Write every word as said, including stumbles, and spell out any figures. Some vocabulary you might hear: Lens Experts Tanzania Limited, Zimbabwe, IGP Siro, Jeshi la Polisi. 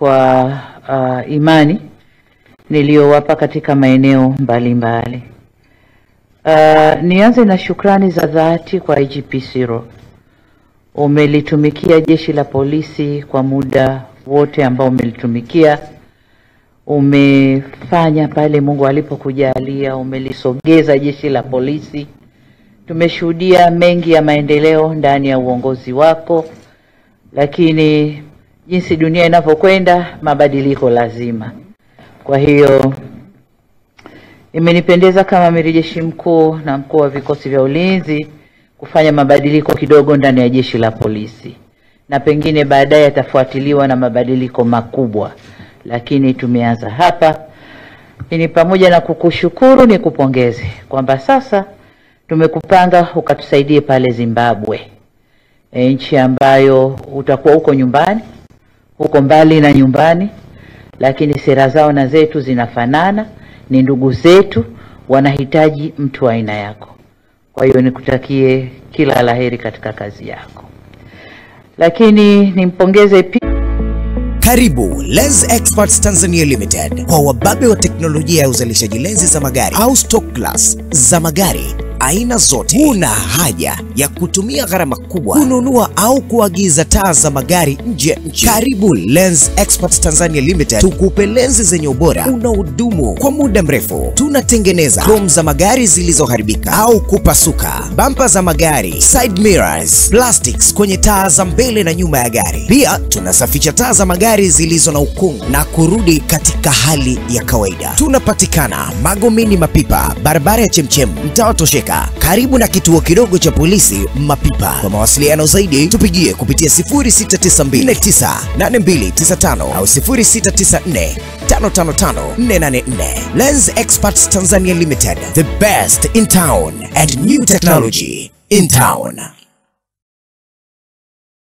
kwa uh, imani niliyowapa katika maeneo mbalimbali. Uh, nianze na shukrani za dhati kwa I G P Siro. Umelitumikia jeshi la polisi kwa muda wote ambao umelitumikia. Umefanya pale Mungu alipokujalia, umelisogeza jeshi la polisi. Tumeshuhudia mengi ya maendeleo ndani ya uongozi wako, lakini jinsi dunia inavyokwenda, mabadiliko lazima. Kwa hiyo imenipendeza kama amiri jeshi mkuu na mkuu wa vikosi vya ulinzi kufanya mabadiliko kidogo ndani ya jeshi la polisi, na pengine baadaye yatafuatiliwa na mabadiliko makubwa, lakini tumeanza hapa. Ni pamoja na kukushukuru, ni kupongeze kwamba sasa tumekupanga ukatusaidie pale Zimbabwe, e, nchi ambayo utakuwa uko nyumbani, uko mbali na nyumbani, lakini sera zao na zetu zinafanana, ni ndugu zetu, wanahitaji mtu wa aina yako. Kwa hiyo nikutakie kila la heri katika kazi yako. Lakini nimpongeze pia. Karibu Lens Experts Tanzania Limited, kwa wababe wa teknolojia ya uzalishaji lenzi za magari au stock glass za magari aina zote. Una haja ya kutumia gharama kubwa kununua au kuagiza taa za magari nje nchi? Karibu Lens Experts Tanzania Limited, tukupe lenzi zenye ubora unaodumu kwa muda mrefu. Tunatengeneza chrome za magari zilizoharibika au kupasuka, bumper za magari, side mirrors, plastics kwenye taa za mbele na nyuma ya gari. Pia tunasafisha taa za magari zilizo na ukungu na kurudi katika hali ya kawaida. Tunapatikana Magomini Mapipa, barabara ya Chemchem, mtaa Tosheka, karibu na kituo kidogo cha polisi Mapipa. Kwa mawasiliano zaidi tupigie kupitia sifuri sita tisa mbili nne tisa nane mbili tisa tano au sifuri sita tisa nne tano tano tano nne nane nne. Lens Experts Tanzania Limited, the best in town and new technology in town.